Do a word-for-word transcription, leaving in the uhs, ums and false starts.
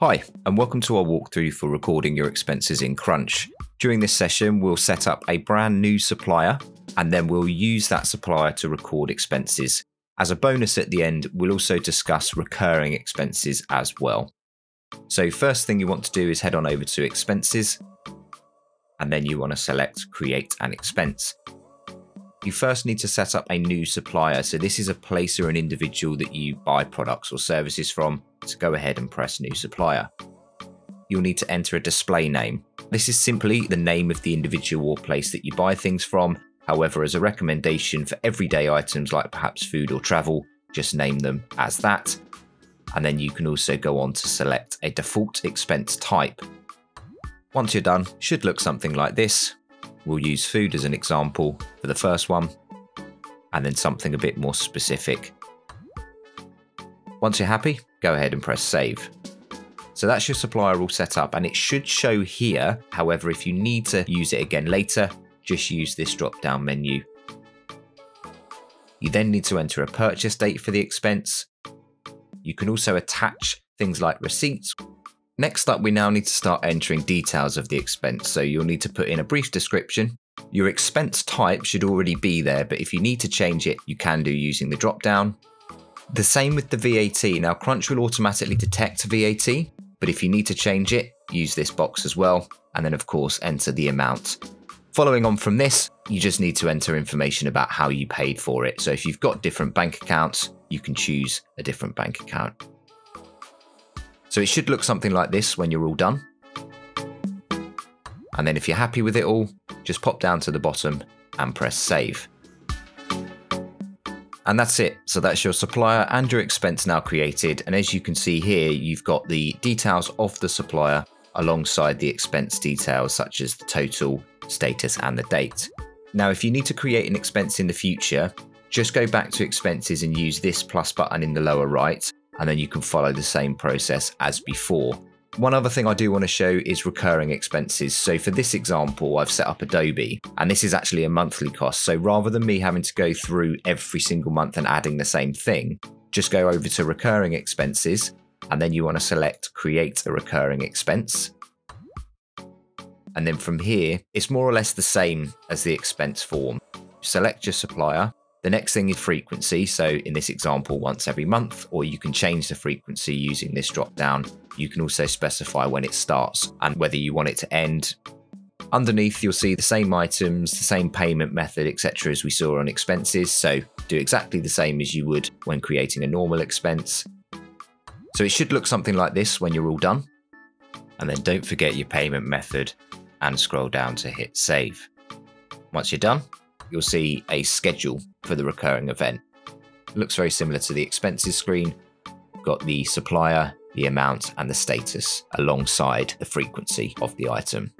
Hi, and welcome to our walkthrough for recording your expenses in Crunch. During this session, we'll set up a brand new supplier, and then we'll use that supplier to record expenses. As a bonus at the end, we'll also discuss recurring expenses as well. So first thing you want to do is head on over to Expenses, and then you want to select Create an Expense. You first need to set up a new supplier. So this is a place or an individual that you buy products or services from. So go ahead and press New Supplier. You'll need to enter a display name. This is simply the name of the individual or place that you buy things from. However, as a recommendation for everyday items like perhaps food or travel, just name them as that. And then you can also go on to select a default expense type. Once you're done, it should look something like this. We'll use food as an example for the first one, and then something a bit more specific. Once you're happy, go ahead and press save. So that's your supplier all set up, and it should show here. However, if you need to use it again later, just use this drop-down menu. You then need to enter a purchase date for the expense. You can also attach things like receipts. Next up, we now need to start entering details of the expense, so you'll need to put in a brief description. Your expense type should already be there, but if you need to change it, you can do using the drop-down. The same with the V A T. Now, Crunch will automatically detect V A T, but if you need to change it, use this box as well, and then, of course, enter the amount. Following on from this, you just need to enter information about how you paid for it. So if you've got different bank accounts, you can choose a different bank account. So it should look something like this when you're all done. And then if you're happy with it all, just pop down to the bottom and press save. And that's it. So that's your supplier and your expense now created. And as you can see here, you've got the details of the supplier alongside the expense details, such as the total, status, and the date. Now, if you need to create an expense in the future, just go back to expenses and use this plus button in the lower right, and then you can follow the same process as before. One other thing I do want to show is recurring expenses. So for this example, I've set up Adobe, and this is actually a monthly cost. So rather than me having to go through every single month and adding the same thing, just go over to recurring expenses, and then you want to select create a recurring expense. And then from here, it's more or less the same as the expense form. Select your supplier. The next thing is frequency, so in this example, once every month, or you can change the frequency using this drop-down. You can also specify when it starts and whether you want it to end. Underneath, you'll see the same items, the same payment method, et cetera as we saw on expenses, so do exactly the same as you would when creating a normal expense. So it should look something like this when you're all done. And then don't forget your payment method and scroll down to hit save. Once you're done, you'll see a schedule for the recurring event. It looks very similar to the expenses screen. Got the supplier, the amount, and the status alongside the frequency of the item.